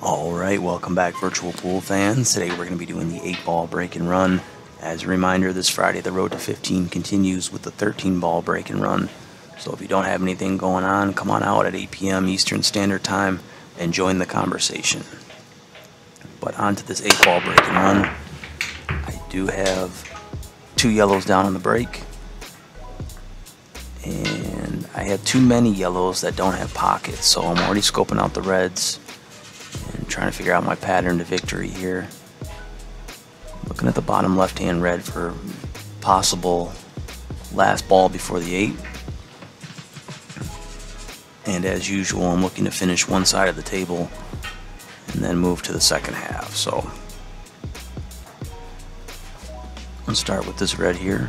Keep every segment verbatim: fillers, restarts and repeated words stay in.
Alright, welcome back virtual pool fans. Today we're going to be doing the eight ball break and run. As a reminder, this Friday the road to fifteen continues with the thirteen ball break and run. So if you don't have anything going on, come on out at eight p m Eastern Standard Time and join the conversation. But on to this eight ball break and run. I do have two yellows down on the break. And I have too many yellows that don't have pockets, so I'm already scoping out the reds and trying to figure out my pattern to victory here. Looking at the bottom left-hand red for possible last ball before the eight. And as usual, I'm looking to finish one side of the table and then move to the second half. So let's start with this red here.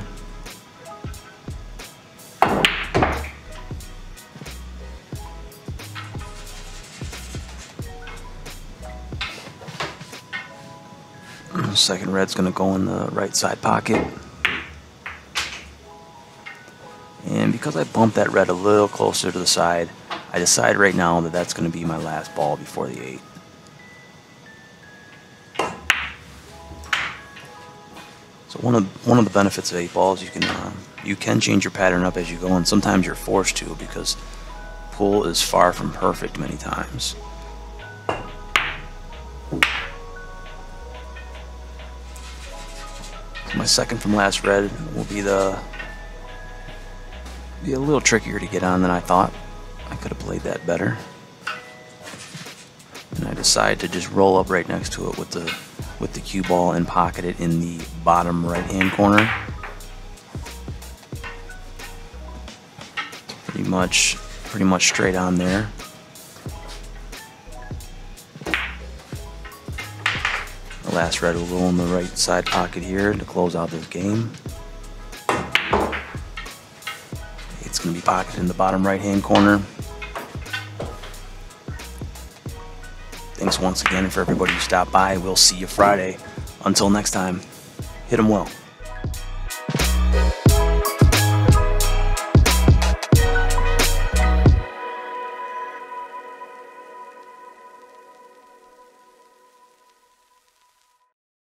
The second red's going to go in the right side pocket. And because I bumped that red a little closer to the side, I decide right now that that's going to be my last ball before the eight. So one of one of the benefits of eight balls, you can uh, you can change your pattern up as you go, and sometimes you're forced to because pool is far from perfect many times. So my second from last red will be the be a little trickier to get on than I thought. I could have played that better. And I decide to just roll up right next to it with the with the cue ball and pocket it in the bottom right hand corner. Pretty much pretty much straight on there. The last red will go in the right side pocket here to close out this game. It's going to be pocketed in the bottom right hand corner. Thanks once again for everybody who stopped by. We'll see you Friday. Until next time, hit 'em well.